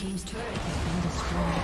Team's turret has been destroyed.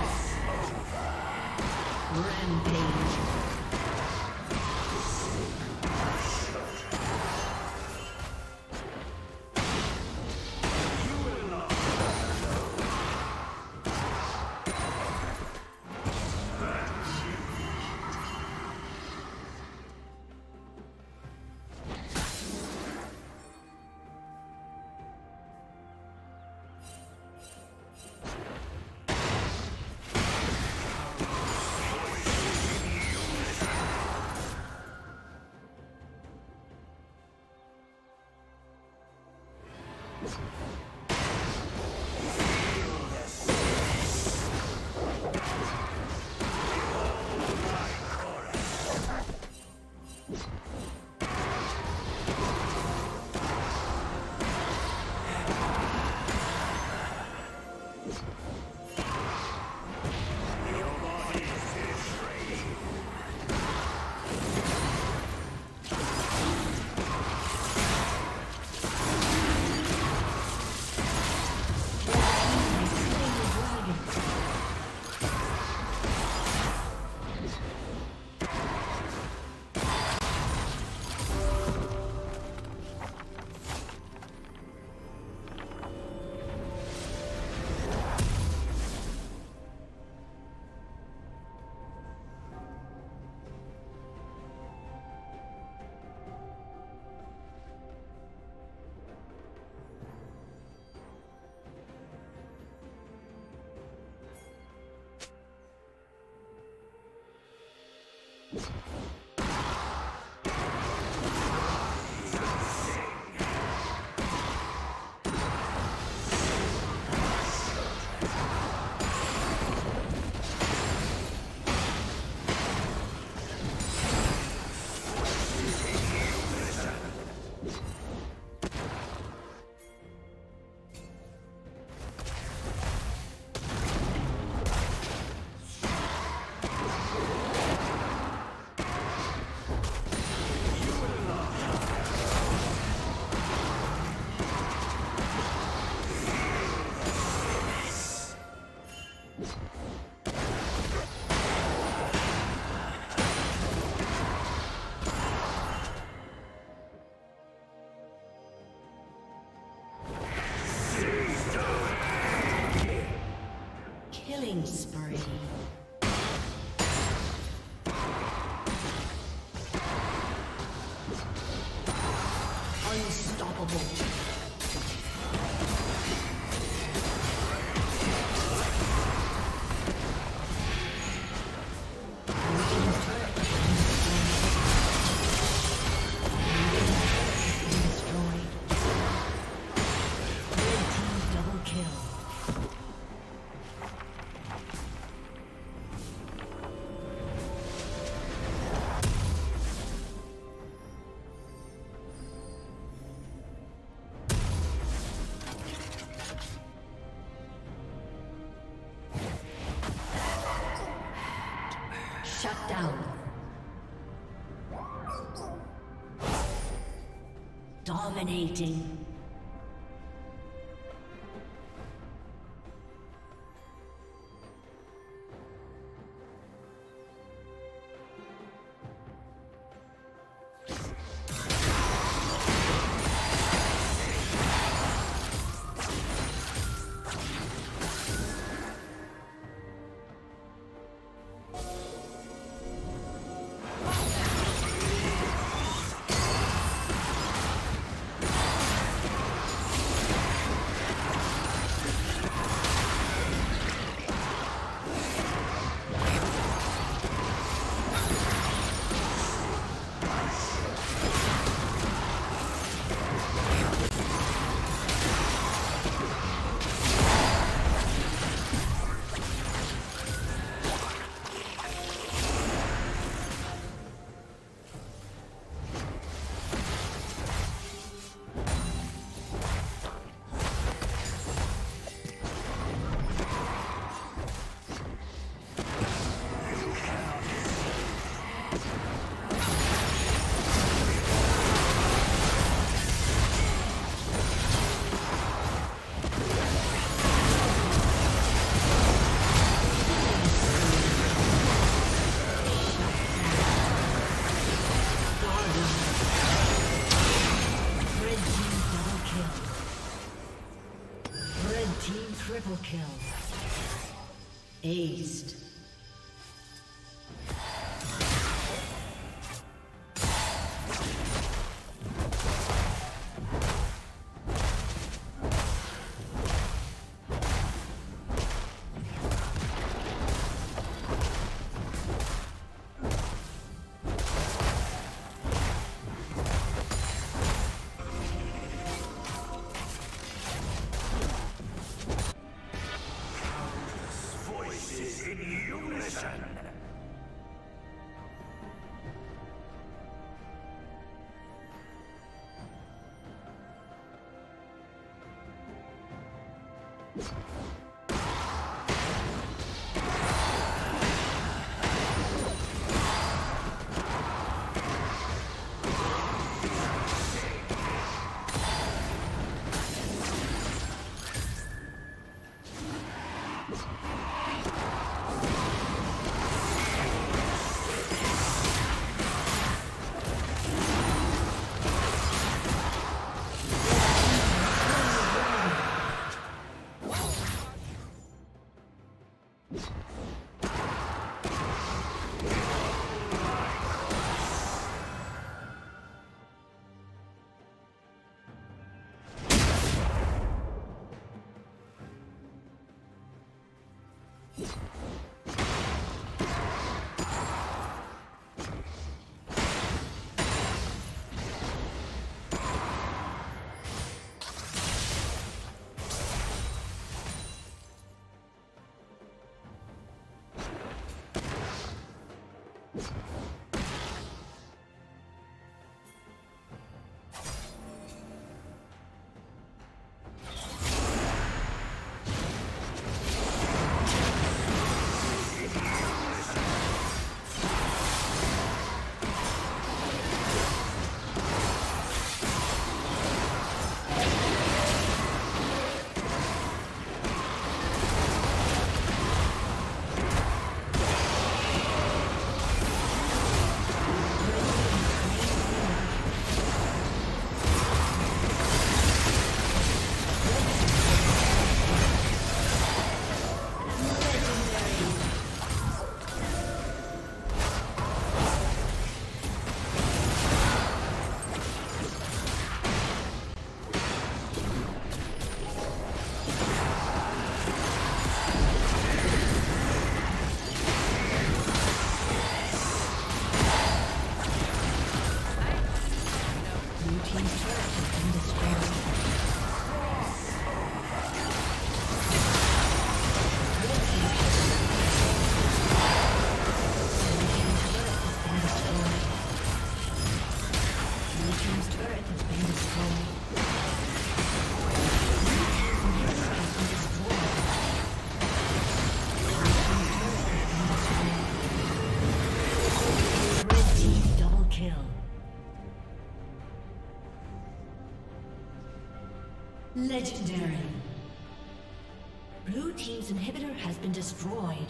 Killing spree. Unstoppable. Shut down. Dominating. Triple kill. Aced. Legendary. Blue team's inhibitor has been destroyed.